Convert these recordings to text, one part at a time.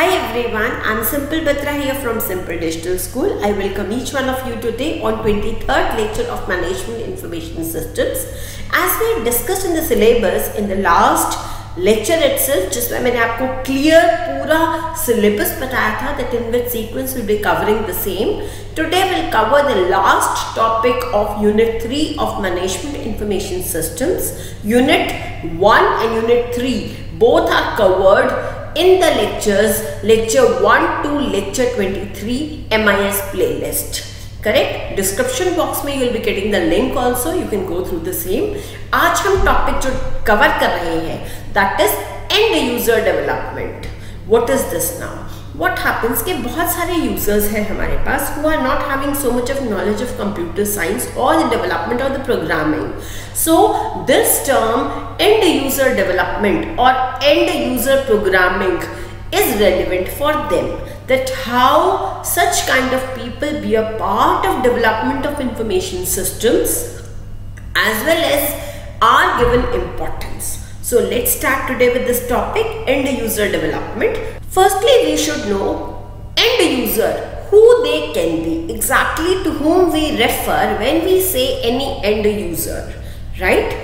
Hi everyone, I'm Simple Batra here from Simple Digital School. I welcome each one of you today on 23rd lecture of Management Information Systems. As we discussed in the syllabus in the last lecture itself, जिसमें मैंने आपको clear पूरा syllabus बताया था that in which sequence we'll be covering the same. Today we'll cover the last topic of Unit 3 of Management Information Systems. Unit 1 and Unit 3 both are covered in the lectures, lecture 1 to lecture 23 MIS playlist. Correct? Description box में you will be getting the link also. You can go through the same. आज हम topic जो cover कर रहे हैं, that is end user development. What is this now? What happens कि बहुत सारे users हैं हमारे पास who are not having so much of knowledge of computer science or the development or the programming. So this term end user development or end user programming is relevant for them, that how such kind of people be a part of development of information systems as well as are given importance. So let's start today with this topic, end user development. Firstly, we should know end user, who they can be, exactly to whom we refer when we say any end user. Right?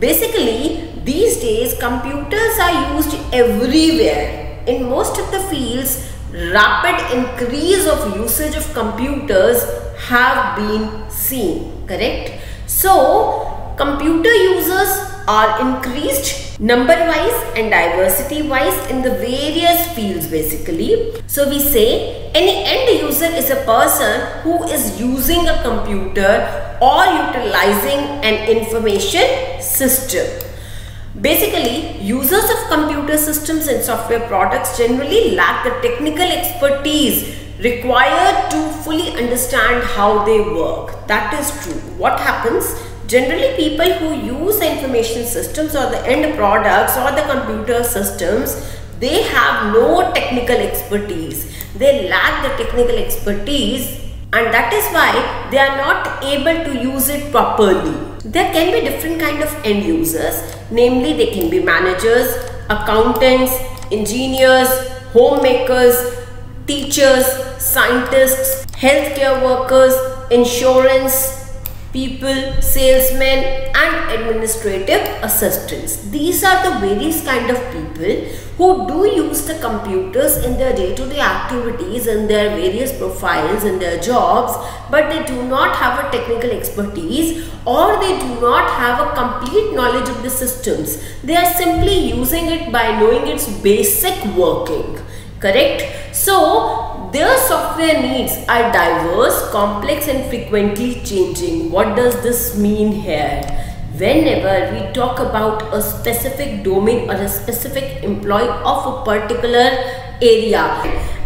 Basically, these days computers are used everywhere. In most of the fields, rapid increase of usage of computers have been seen. Correct? So, computer users are increased number wise and diversity wise in the various fields basically. So, we say any end user is a person who is using a computer or utilizing an information system. Basically, users of computer systems and software products generally lack the technical expertise required to fully understand how they work. That is true. What happens? Generally, people who use the information systems or the end products or the computer systems, they have no technical expertise. They lack the technical expertise, and that is why they are not able to use it properly. There can be different kind of end users, namely they can be managers, accountants, engineers, homemakers, teachers, scientists, healthcare workers, insurance people, salesmen and administrative assistants. These are the various kind of people who do use the computers in their day-to-day activities and their various profiles and their jobs, but they do not have a technical expertise or they do not have a complete knowledge of the systems. They are simply using it by knowing its basic working. Correct? So, their software needs are diverse, complex and frequently changing. What does this mean here? Whenever we talk about a specific domain or a specific employee of a particular area,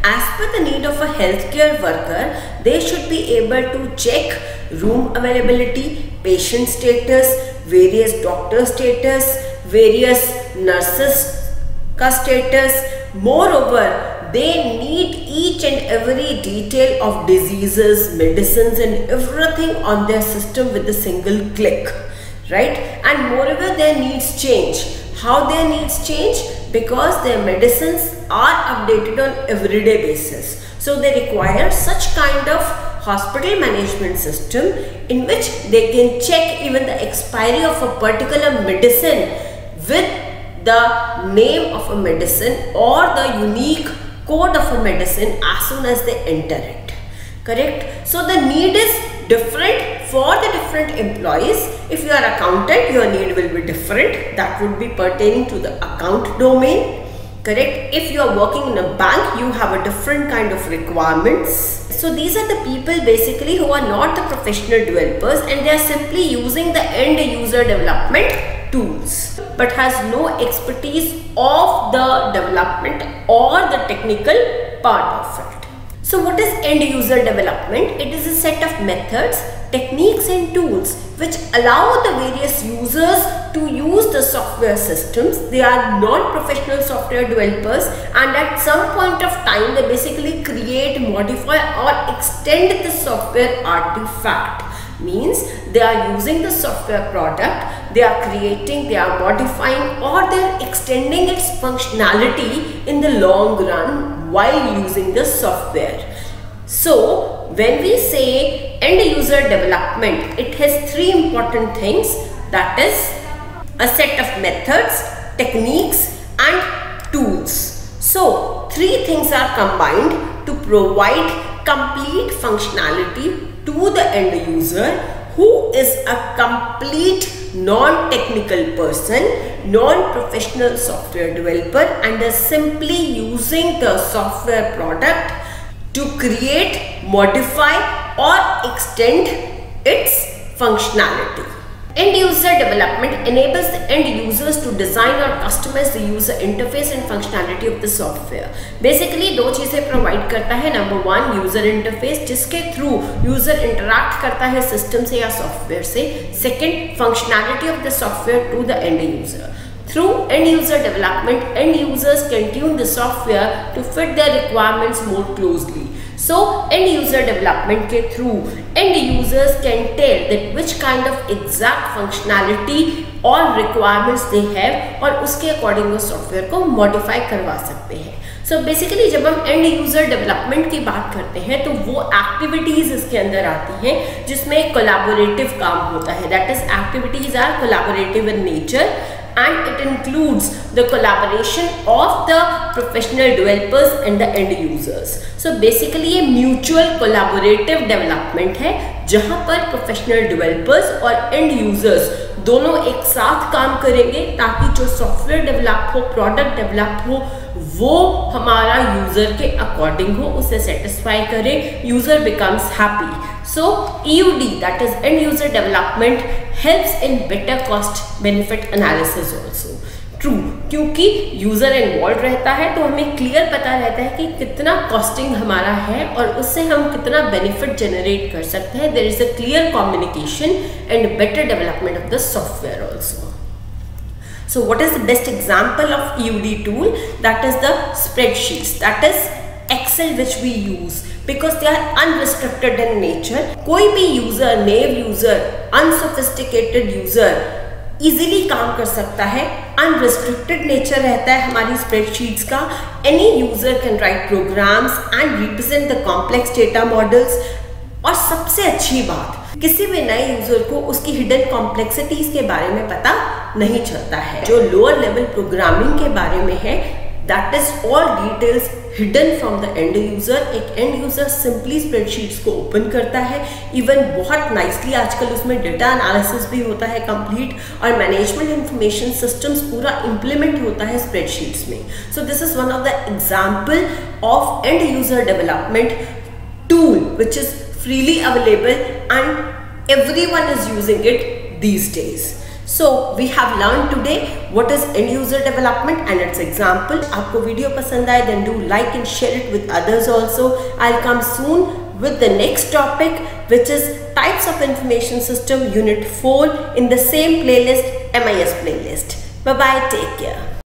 as per the need of a healthcare worker, they should be able to check room availability, patient status, various doctor status, various nurses status. Moreover, they need each and every detail of diseases, medicines and everything on their system with a single click. Right? And moreover, their needs change. How their needs change? Because their medicines are updated on everyday basis. So they require such kind of hospital management system in which they can check even the expiry of a particular medicine with the name of a medicine or the unique code of a medicine as soon as they enter it. Correct? So the need is different for the different employees. If you are accountant, your need will be different. That would be pertaining to the account domain. Correct? If you are working in a bank, you have a different kind of requirements. So these are the people basically who are not the professional developers and they are simply using the end user development tools but has no expertise of the development or the technical part of it. So what is end user development? It is a set of methods, techniques and tools which allow the various users to use the software systems. They are non-professional software developers and at some point of time they basically create, modify or extend the software artifact. Means they are using the software product, they are creating, they are modifying or they are extending its functionality in the long run while using the software. So when we say end user development, it has three important things, that is a set of methods, techniques and tools. So three things are combined to provide complete functionality to the end user, who is a complete non-technical person, non-professional software developer, and is simply using the software product to create, modify or extend its functionality. End user development enables the end users to design or customize the user interface and functionality of the software. Basically दो चीजें provide करता है. Number one, user interface, जिसके through user interact करता है system से या software से. Second, functionality of the software to the end user. Through end user development, end users can tune the software to fit their requirements more closely. So end user development ke through end users can tell that which kind of exact functionality or requirements they have, और उसके according वो software को modify करवा सकते हैं. So basically जब हम end user development की बात करते हैं तो वो activities इसके अंदर आती हैं जिसमें collaborative काम होता है. That is, activities are collaborative in nature and it includes the collaboration of the professional developers and the end users. So basically ये mutual collaborative development है जहाँ पर professional developers और end users दोनों एक साथ काम करेंगे ताकि जो software develop हो, product develop हो, वो हमारा user के according हो, उसे satisfy करे, user becomes happy. So EUD, that is end user development, helps in better cost benefit analysis also. True, क्योंकि user involved रहता है तो हमें clear पता रहता है कि कितना costing हमारा है और उससे हम कितना benefit generate कर सकते हैं. There is a clear communication and better development of the software also. So what is the best example of EUD tool? That is the spreadsheets, that is Excel, which we use because they are unrestricted in nature. कोई भी user, naive user, unsophisticated user easily काम कर सकता है. Unrestricted nature रहता है हमारी spreadsheets का. Any user can write programs and represent the complex data models. और सबसे अच्छी बात, किसी भी नए यूजर को उसकी हिडन कॉम्प्लेक्सिटीज के बारे में पता नहीं चलता है. जो लोअर लेवल प्रोग्रामिंग के बारे में है, that is all details hidden from the end user. एक end user simply spreadsheets को open करता है. Even बहुत nicely आजकल उसमें data analysis भी होता है complete, और management information systems पूरा implement होता है spreadsheets में. So this is one of the example of end user development tool which is freely available and everyone is using it these days. So we have learned today what is end user development and its example. आपको video पसंद आए then do like and share it with others also. I'll come soon with the next topic, which is types of information system unit 4 in the same playlist, MIS playlist. Bye bye, take care.